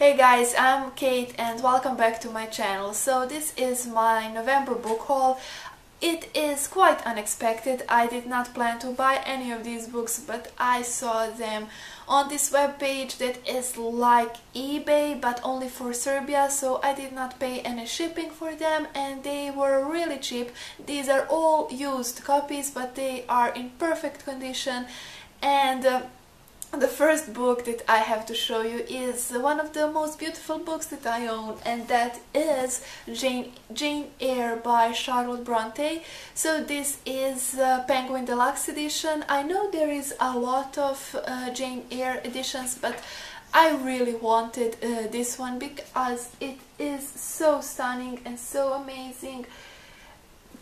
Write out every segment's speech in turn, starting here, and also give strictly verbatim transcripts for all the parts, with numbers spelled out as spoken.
Hey guys, I'm Kate and welcome back to my channel. So this is my November book haul. It is quite unexpected. I did not plan to buy any of these books, but I saw them on this webpage that is like eBay but only for Serbia, so I did not pay any shipping for them and they were really cheap. These are all used copies but they are in perfect condition, and uh, the first book that I have to show you is one of the most beautiful books that I own, and that is Jane, Jane Eyre by Charlotte Brontë. So this is uh, Penguin Deluxe edition. I know there is a lot of uh, Jane Eyre editions, but I really wanted uh, this one because it is so stunning and so amazing.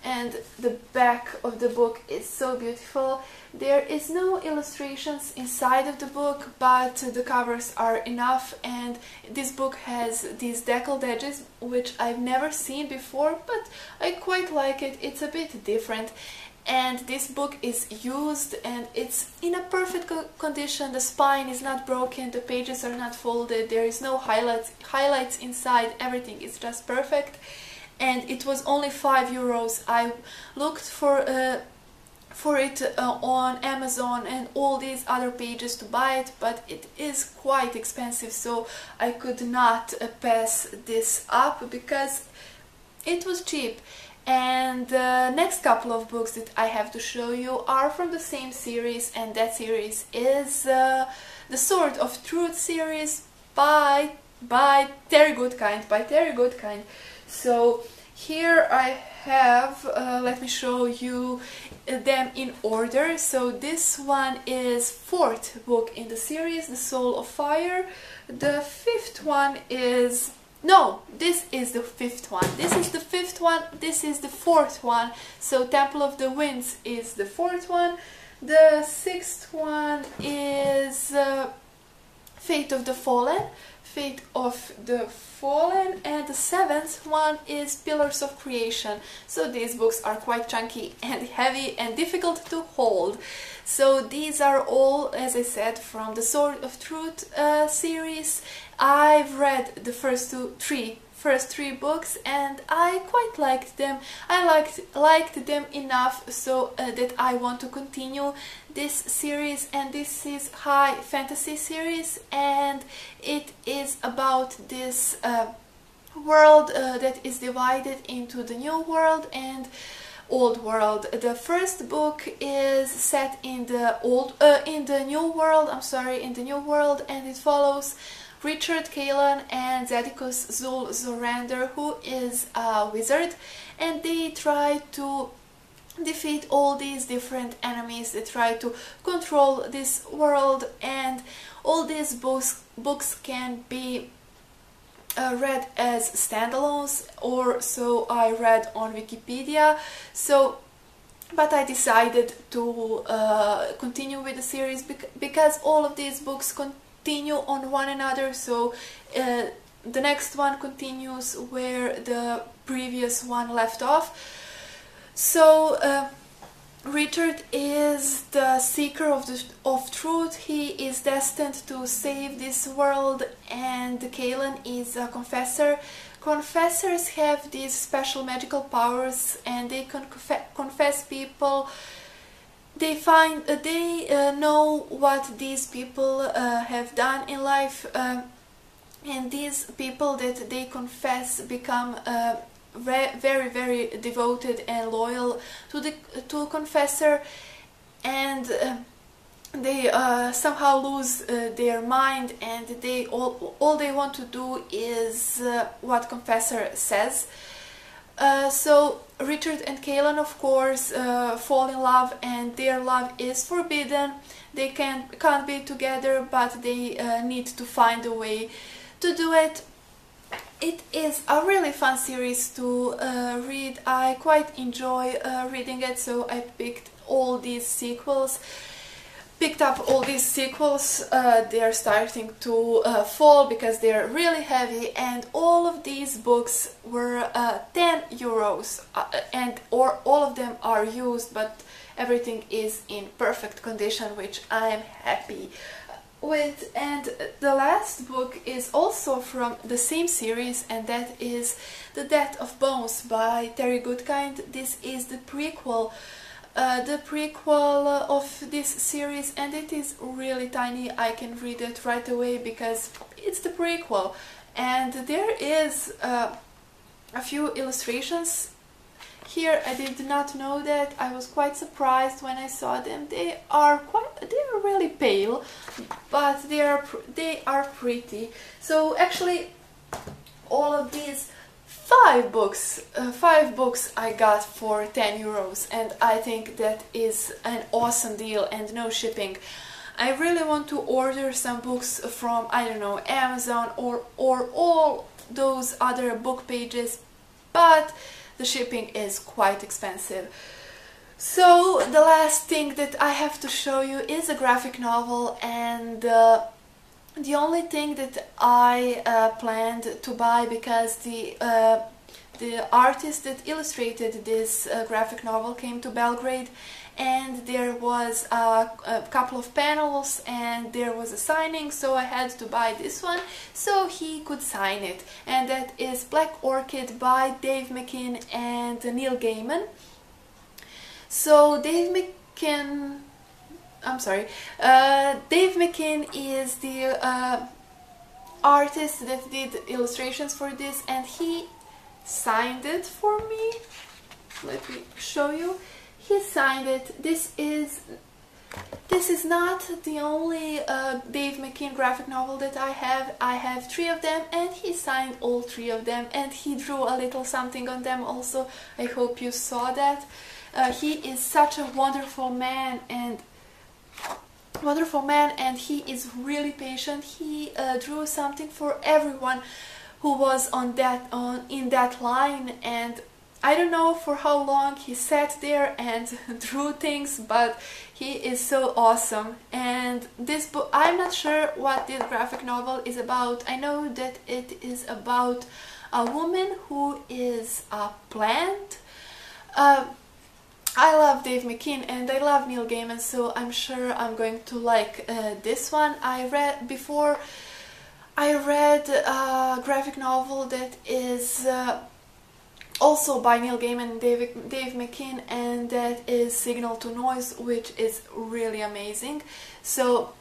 And the back of the book is so beautiful. There is no illustrations inside of the book, but the covers are enough, and this book has these deckled edges which I've never seen before, but I quite like it. It's a bit different, and this book is used and it's in a perfect condition. The spine is not broken, the pages are not folded, there is no highlights highlights inside, everything is just perfect. And it was only five euros. I looked for uh, for it uh, on Amazon and all these other pages to buy it, but it is quite expensive, so I could not uh, pass this up because it was cheap. And the next couple of books that I have to show you are from the same series, and that series is uh, the Sword of Truth series by by Terry Goodkind by Terry Goodkind. So here I have, uh, let me show you them in order. So this one is fourth book in the series, The Soul of Fire. The fifth one is, no, this is the fifth one. This is the fifth one, this is the fourth one. So Temple of the Winds is the fourth one. The sixth one is uh, Faith of the Fallen. Faith of the Fallen, and the seventh one is Pillars of Creation. So these books are quite chunky and heavy and difficult to hold. So these are all, as I said, from the Sword of Truth uh, series. I've read the first two, three, first three books, and I quite liked them. I liked liked them enough so uh, that I want to continue this series, and this is high fantasy series, and it is about this uh, world uh, that is divided into the new world and old world. The first book is set in the old uh, in the new world. I'm sorry, in the new world, and it follows Richard, Caelan and Zedikos Zul Zorander, who is a wizard, and they try to defeat all these different enemies. They try to control this world, and all these books, books can be Uh, read as standalones, or so I read on Wikipedia. So, but I decided to uh, continue with the series bec because all of these books continue on one another. So uh, the next one continues where the previous one left off. So uh, Richard is the seeker of, the, of truth. He is destined to save this world, and Caelan is a confessor. Confessors have these special magical powers, and they can confess people. They find uh, they uh, know what these people uh, have done in life, uh, and these people that they confess become Uh, very very devoted and loyal to the to confessor, and uh, they uh, somehow lose uh, their mind, and they all all they want to do is uh, what confessor says. Uh, so Richard and Caelan, of course, uh, fall in love, and their love is forbidden. They can can't be together, but they uh, need to find a way to do it. It is a really fun series to uh, read. I quite enjoy uh, reading it, so I picked all these sequels. Picked up all these sequels. Uh, they are starting to uh, fall because they are really heavy, and all of these books were uh, ten euros, uh, and or all of them are used, but everything is in perfect condition, which I am happy Wait, and the last book is also from the same series, and that is The Debt of Bones by Terry Goodkind. This is the prequel, uh, the prequel of this series, and it is really tiny. I can read it right away because it's the prequel. And there is uh, a few illustrations here. I did not know that. I was quite surprised when I saw them. They are quite, they are really pale, but they are they are pretty. So actually, all of these five books, uh, five books I got for ten euros, and I think that is an awesome deal and no shipping. I really want to order some books from, I don't know, Amazon or or all those other book pages, but the shipping is quite expensive. So the last thing that I have to show you is a graphic novel, and uh, the only thing that I uh, planned to buy, because the uh, the artist that illustrated this uh, graphic novel came to Belgrade, and there was a, a couple of panels and there was a signing, so I had to buy this one so he could sign it, and that is Black Orchid by Dave McKean and Neil Gaiman. So Dave McKean, I'm sorry, uh, Dave McKean is the uh, artist that did illustrations for this, and he signed it for me. Let me show you. He signed it. This is this is not the only uh, Dave McKean graphic novel that I have. I have three of them, and he signed all three of them, and he drew a little something on them also. I hope you saw that. Uh, he is such a wonderful man and wonderful man, and he is really patient. He uh, drew something for everyone who was on that on in that line, and I don't know for how long he sat there and drew things, but he is so awesome. And this book, I'm not sure what this graphic novel is about. I know that it is about a woman who is a plant. Uh, I love Dave McKean and I love Neil Gaiman, so I'm sure I'm going to like uh, this one. I read before, I read a graphic novel that is... Uh, also by Neil Gaiman and Dave, Dave McKean, and that is Signal to Noise, which is really amazing. So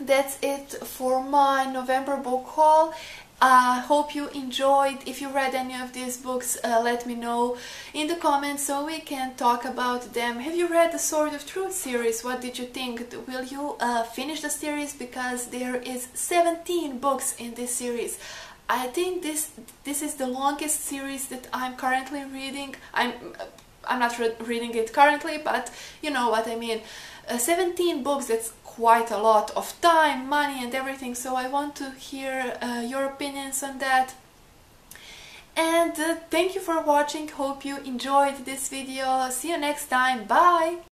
that's it for my November book haul. I uh, hope you enjoyed. If you read any of these books, uh, let me know in the comments so we can talk about them. Have you read the Sword of Truth series? What did you think? Will you uh, finish the series? Because there is seventeen books in this series. I think this this is the longest series that I'm currently reading. I'm I'm not re reading it currently, but you know what I mean. Uh, seventeen books, that's quite a lot of time, money and everything, so I want to hear uh, your opinions on that. And uh, thank you for watching, hope you enjoyed this video. See you next time, bye!